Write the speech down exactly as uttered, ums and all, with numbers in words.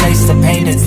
Taste the pain, it's